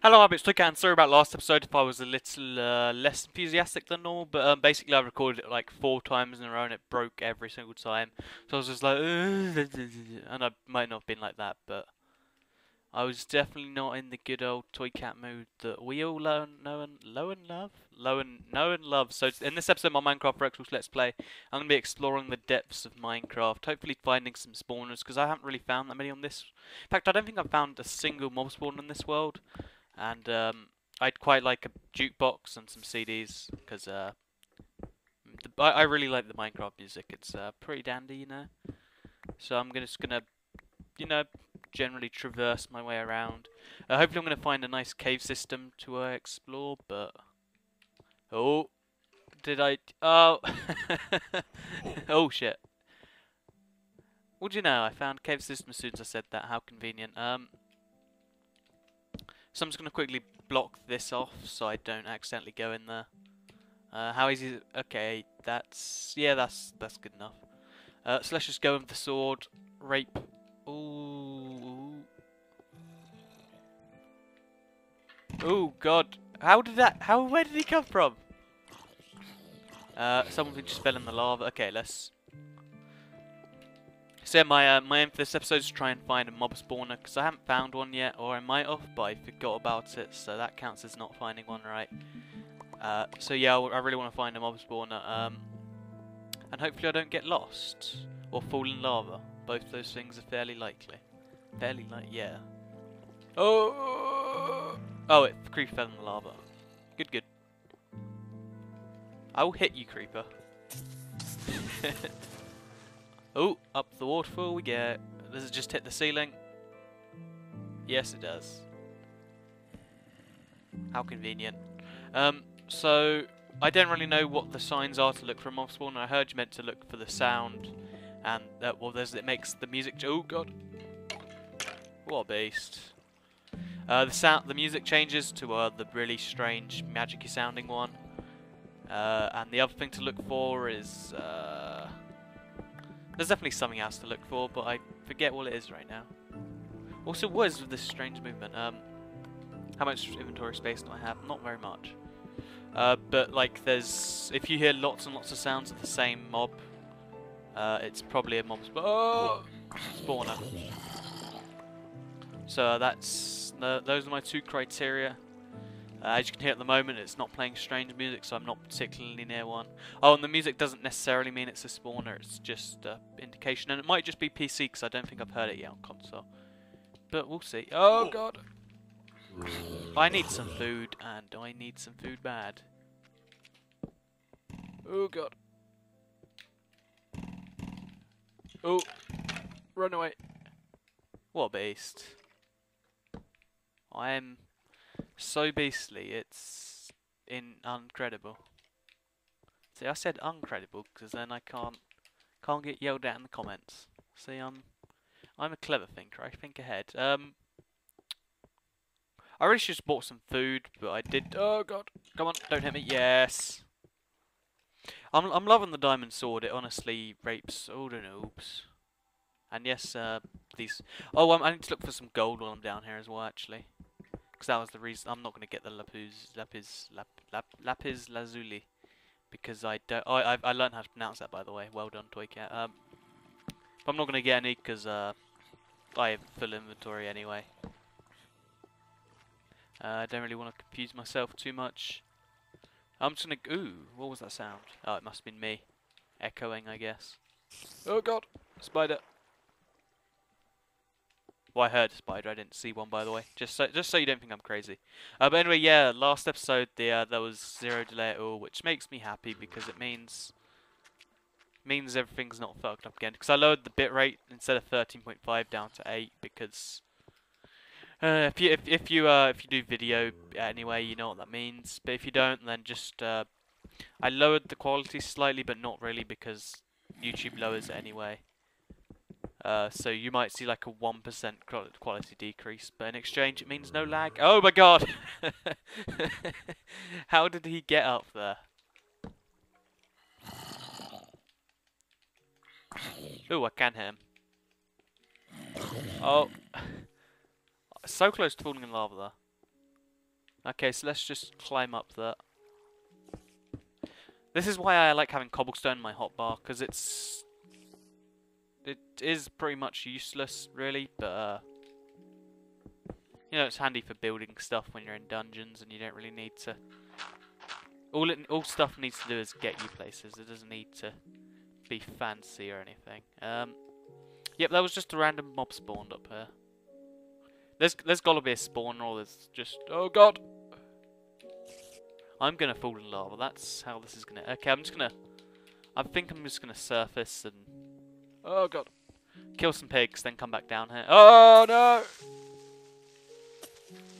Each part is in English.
Hello, ibxtoycat. Sorry about last episode if I was a little less enthusiastic than normal, but basically I recorded it like 4 times in a row and it broke every single time. So I was just like, and I might not have been like that, but I was definitely not in the good old Toycat mood that we all know and love. So in this episode of my Minecraft for Xbox Let's Play, I'm going to be exploring the depths of Minecraft, hopefully finding some spawners, because I haven't really found that many on this. In fact, I don't think I've found a single mob spawn in this world. And I'd quite like a jukebox and some CDs, because I really like the Minecraft music. It's pretty dandy, you know. So I'm just going to, you know, generally traverse my way around. Hopefully I'm going to find a nice cave system to explore, but... Oh! Did I... Oh! Oh, shit. What do you know? I found a cave system as soon as I said that. How convenient. So I'm just going to quickly block this off so I don't accidentally go in there. How easy is it? Okay, that's... Yeah, that's good enough. So let's just go with the sword. Rape. Ooh. Ooh, God. How did that... Where did he come from? Someone just fell in the lava. Okay, let's... So yeah, my aim for this episode is to try and find a mob spawner, because I haven't found one yet, or I might have, but I forgot about it, so that counts as not finding one, right? So yeah, I really want to find a mob spawner, and hopefully I don't get lost, or fall in lava. Both those things are fairly likely. Fairly likely, yeah. Oh! Oh, it creeper fell in the lava. Good, good. I will hit you, creeper. Oh, up the waterfall we go. Does it just hit the ceiling? Yes, it does. How convenient. So, I don't really know what the signs are to look for a mob spawn. I heard you meant to look for the sound, and well, it makes the music. Oh God! What a beast! The music changes to the really strange, magic-y sounding one. And the other thing to look for is. There's definitely something else to look for, but I forget what it is right now. Also, what is with this strange movement? How much inventory space do I have? Not very much. But, like, there's... If you hear lots and lots of sounds of the same mob, it's probably a mob spawner. So, that's... Those are my 2 criteria. As you can hear at the moment, it's not playing strange music, so I'm not particularly near one. Oh, and the music doesn't necessarily mean it's a spawner, it's just an indication. And it might just be PC, because I don't think I've heard it yet on console. But we'll see. Oh, God! I need some food, and I need some food bad. Oh, God. Oh, run away. What a beast. I am... so beastly, it's incredible. See, I said uncredible because then I can't get yelled at in the comments. See, I'm a clever thinker. I think ahead. I really should have bought some food, but I did. Oh God! Come on, don't hit me. Yes. I'm loving the diamond sword. It honestly rapes all the noobs. And yes, these. Oh, I need to look for some gold while I'm down here as well. Actually. Because that was the reason I'm not going to get the lapis lazuli, because I don't. Oh, I learned how to pronounce that, by the way. Well done, Toycat. But I'm not going to get any because I have full inventory anyway. I don't really want to confuse myself too much. I'm just going to. Ooh, what was that sound? Oh, it must have been me echoing, I guess. Oh God, spider. Well, I heard a spider. I didn't see one, by the way. Just so you don't think I'm crazy. But anyway, yeah. Last episode, there was 0 delay at all, which makes me happy because it means everything's not fucked up again. Because I lowered the bitrate instead of 13.5 down to 8 because if you do video anyway, you know what that means. But if you don't, then just I lowered the quality slightly, but not really because YouTube lowers it anyway. So you might see like a 1% quality decrease, but in exchange it means no lag. Oh my God! How did he get up there? Ooh, I can hit him. Oh. So close to falling in lava there. Okay, so let's just climb up that. This is why I like having cobblestone in my hotbar, because it is pretty much useless, really, but you know, it's handy for building stuff when you're in dungeons and you don't really need to. All stuff needs to do is get you places. It doesn't need to be fancy or anything. Yep, that was just a random mob spawned up here. There's gotta be a spawn, or there's just, oh god, I'm gonna fall in lava. That's how this is gonna. Okay, I think I'm just gonna surface and. Oh god. Kill some pigs, then come back down here. Oh no!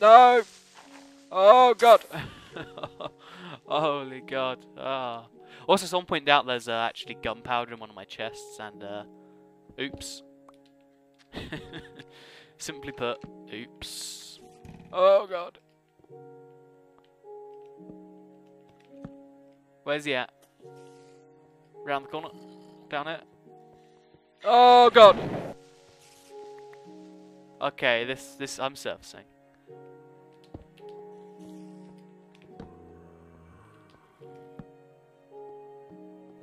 No! Oh god! Holy god. Oh. Also, someone pointed out there's actually gunpowder in one of my chests, and oops. Simply put, oops. Oh god. Where's he at? Round the corner? Down it? Oh god! Okay, this I'm surfacing.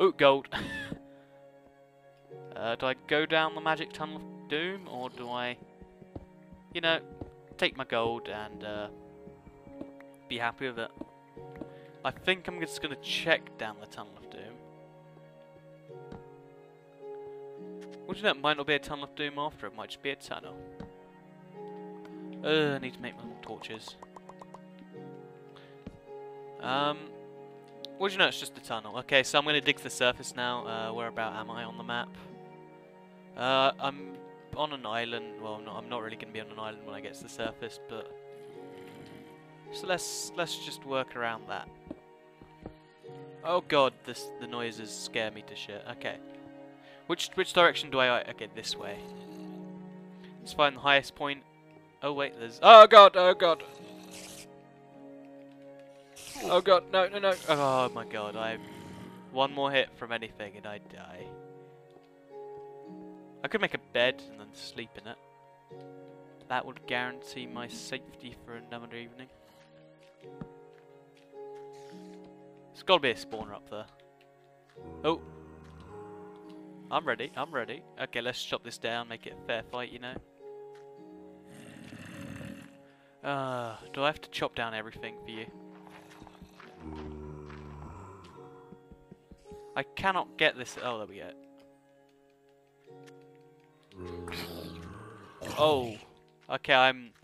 Ooh, gold. Do I go down the magic tunnel of doom, or do I, you know, take my gold and be happy with it? I think I'm just gonna check down the tunnel of doom. Would you know, it might not be a tunnel of doom after, it might just be a tunnel. I need to make more torches. Would you know, it's just a tunnel. Okay, so I'm going to dig to the surface now. Where about am I on the map? I'm on an island. Well, I'm not really going to be on an island when I get to the surface, but... So let's just work around that. Oh god, the noises scare me to shit. Okay. Which direction do I... Okay, this way. Let's find the highest point. Oh wait, there's... Oh god, oh god. Oh god, no, no, no. Oh my god, I'm... One more hit from anything and I die. I could make a bed and then sleep in it. That would guarantee my safety for another evening. There's gotta be a spawner up there. Oh. I'm ready, I'm ready. Okay, let's chop this down, make it a fair fight, you know. Do I have to chop down everything for you? I cannot get this. Oh, there we go. Oh. Okay, I'm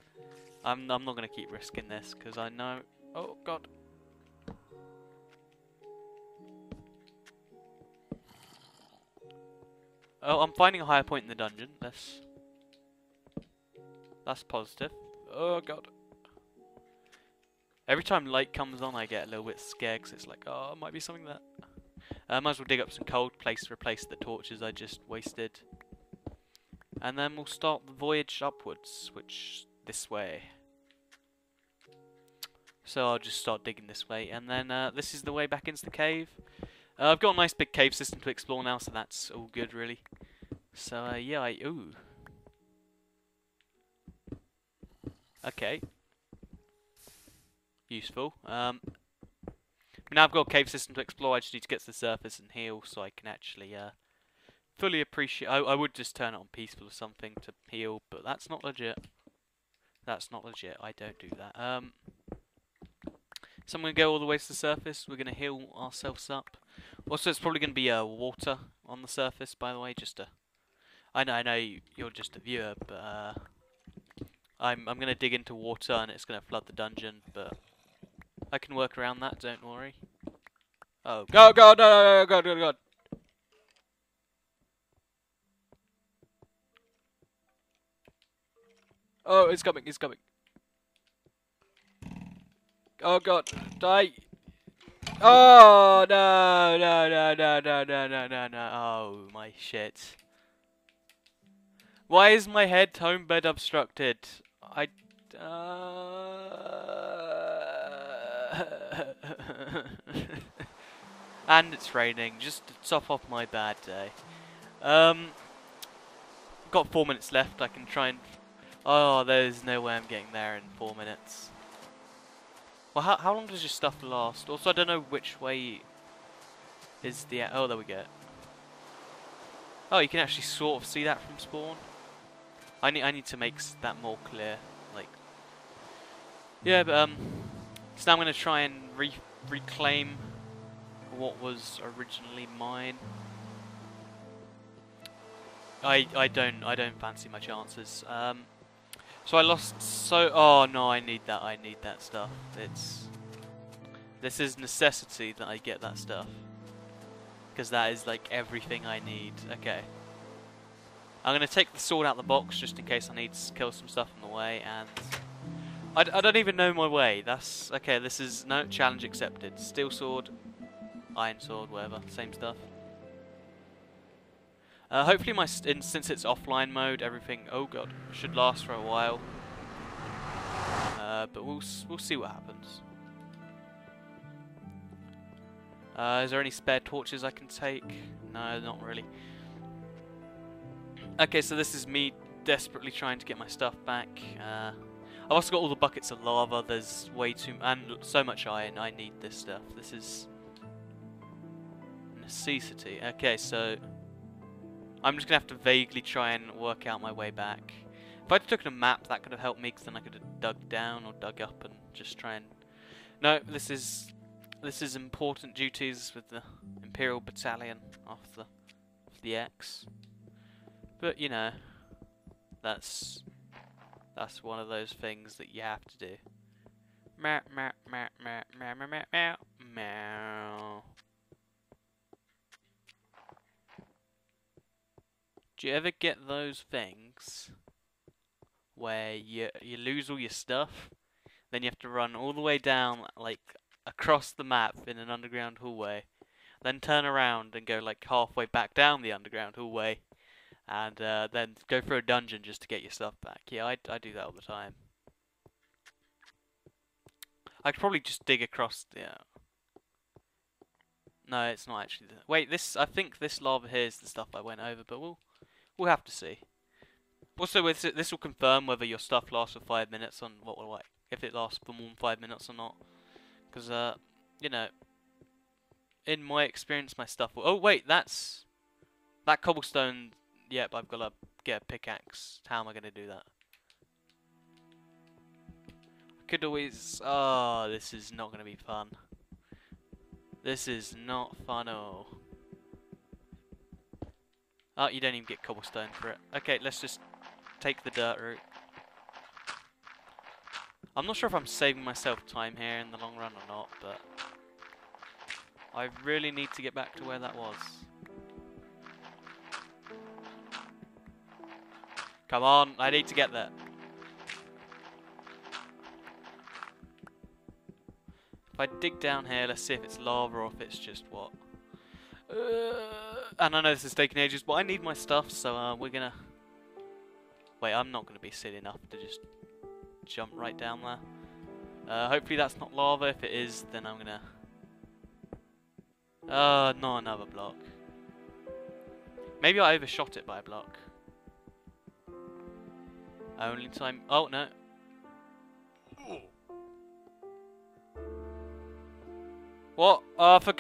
not gonna keep risking this, because I know. Oh god. Oh, I'm finding a higher point in the dungeon. That's positive. Oh god. Every time light comes on, I get a little bit scared, because it's like, oh, it might be something that. I might as well dig up some cold, replace the torches I just wasted. And then we'll start the voyage upwards, which, this way. So I'll just start digging this way, and then this is the way back into the cave. I've got a nice big cave system to explore now, so that's all good, really. So, yeah, ooh. Okay. Useful. Now I've got a cave system to explore, I just need to get to the surface and heal, so I can actually fully appreciate... I would just turn it on peaceful or something to heal, but that's not legit. That's not legit, I don't do that. So I'm going to go all the way to the surface, we're going to heal ourselves up. Also, it's probably going to be water on the surface, by the way, just to... I know you're just a viewer, but I'm going to dig into water and it's going to flood the dungeon, but I can work around that, don't worry. Oh god, god, no, no, no, god, god, god. Oh, it's coming, it's coming. Oh god, die. Oh no, no, no, no, no, no, no, no, no. Oh my shit. Why is my head home bed obstructed? And it's raining, just to top off my bad day. Got 4 minutes left, I can try and... Oh, there's no way I'm getting there in 4 minutes. Well, how long does your stuff last? Also, I don't know which way is the... Oh, there we go. Oh, you can actually sort of see that from spawn. I need to make that more clear. Like, yeah, but so now I'm gonna try and reclaim what was originally mine. I don't fancy my chances. So I lost oh no, I need that stuff. This is necessity that I get that stuff. Because that is like everything I need. Okay. I'm gonna take the sword out of the box just in case I need to kill some stuff on the way, and I don't even know my way. That's okay, this is no challenge accepted. Steel sword, iron sword, whatever, same stuff. Hopefully, since it's offline mode, everything should last for a while. But we'll see what happens. Is there any spare torches I can take? No, not really. Okay, so this is me desperately trying to get my stuff back. I've also got all the buckets of lava. There's way too and so much iron. I need this stuff. This is necessity. Okay, so. I'm just going to have to vaguely try and work out my way back. If I'd taken a map, that could have helped me, because then I could have dug down or dug up and just try and... No, this is important duties with the Imperial Battalion off the X. But, you know, that's one of those things that you have to do. Meow, meow, meow, meow, meow, meow, meow, meow. Do you ever get those things where you lose all your stuff, then you have to run all the way down, like, across the map in an underground hallway, then turn around and go, like, halfway back down the underground hallway, and then go through a dungeon just to get your stuff back? Yeah, I do that all the time. I could probably just dig across, yeah. No, it's not actually... Wait, I think this lava here is the stuff I went over, but we'll have to see. Also, this will confirm whether your stuff lasts for 5 minutes on what will, like, if it lasts for more than 5 minutes or not. Because, you know, in my experience, my stuff will... Oh, wait, that's... That cobblestone... Yep, I've got to get a pickaxe. How am I going to do that? I could always... Oh, this is not going to be fun. This is not fun at all. Oh, you don't even get cobblestone for it. Okay, let's just take the dirt route. I'm not sure if I'm saving myself time here in the long run or not, but I really need to get back to where that was. Come on, I need to get there. If I dig down here, let's see if it's lava or if it's just what. And I know this is taking ages, but I need my stuff, so we're gonna... Wait, I'm not gonna be silly enough to just jump right down there. Hopefully that's not lava. If it is, then I'm gonna... not another block. Maybe I overshot it by a block. Only time... Oh, no. What? Oh, for...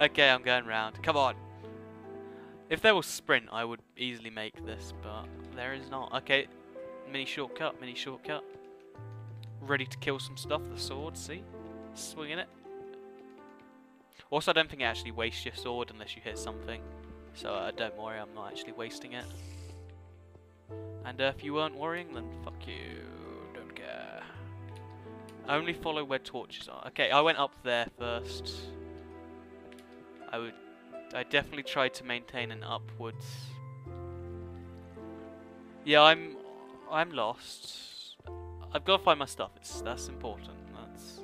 Okay, I'm going round. Come on. If there was sprint, I would easily make this, but there is not. Okay, mini shortcut, mini shortcut. Ready to kill some stuff. The sword, see? Swinging it. Also, I don't think it actually wastes your sword unless you hit something. So don't worry, I'm not actually wasting it. And if you weren't worrying, then fuck you. Don't care. Only follow where torches are. Okay, I went up there first. I definitely tried to maintain an upwards. Yeah, I'm lost. I've got to find my stuff. That's important. That's...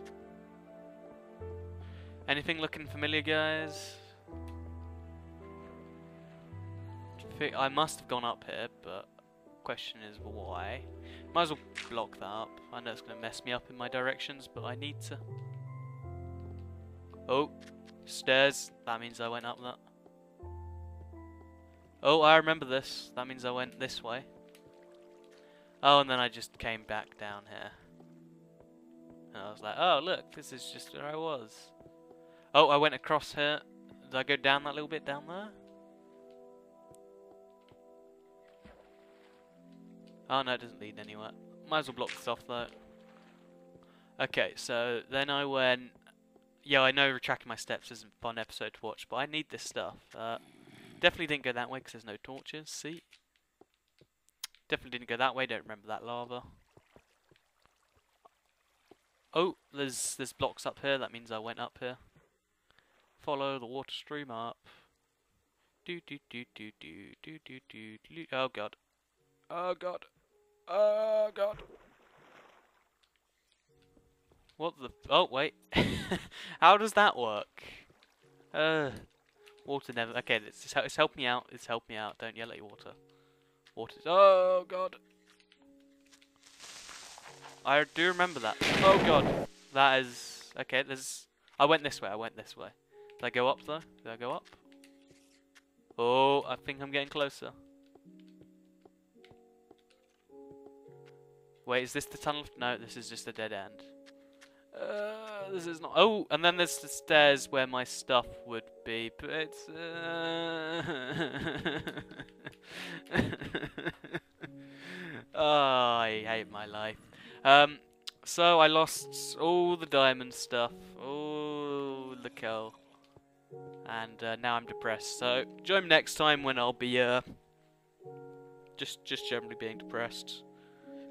Anything looking familiar, guys? I must have gone up here, but question is why. Might as well block that up. I know it's going to mess me up in my directions, but I need to... Oh, stairs. That means I went up that. Oh, I remember this. That means I went this way. Oh, and then I just came back down here. And I was like, oh, look, this is just where I was. Oh, I went across here. Did I go down that little bit down there? Oh, no, it doesn't lead anywhere. Might as well block this off, though. Okay, so then I went... Yeah, I know retracting my steps isn't a fun episode to watch, but I need this stuff. Definitely didn't go that way because there's no torches. See? Definitely didn't go that way. Don't remember that lava. Oh, there's blocks up here. That means I went up here. Follow the water stream up. Do do do do do do do do do. Oh god. Oh god. Oh god. What the? Oh wait. How does that work? Water never. Okay, it's helped me out. It's helped me out. Don't yell at your water. Water. Oh god. I do remember that. Oh god. That is okay. There's. I went this way. I went this way. Did I go up though? Did I go up? Oh, I think I'm getting closer. Wait, is this the tunnel? No, this is just a dead end. This is not. Oh, and then there's the stairs where my stuff would be, but it's. Oh, I hate my life. So I lost all the diamond stuff. Oh, the coal. And now I'm depressed. So join me next time when I'll be just generally being depressed.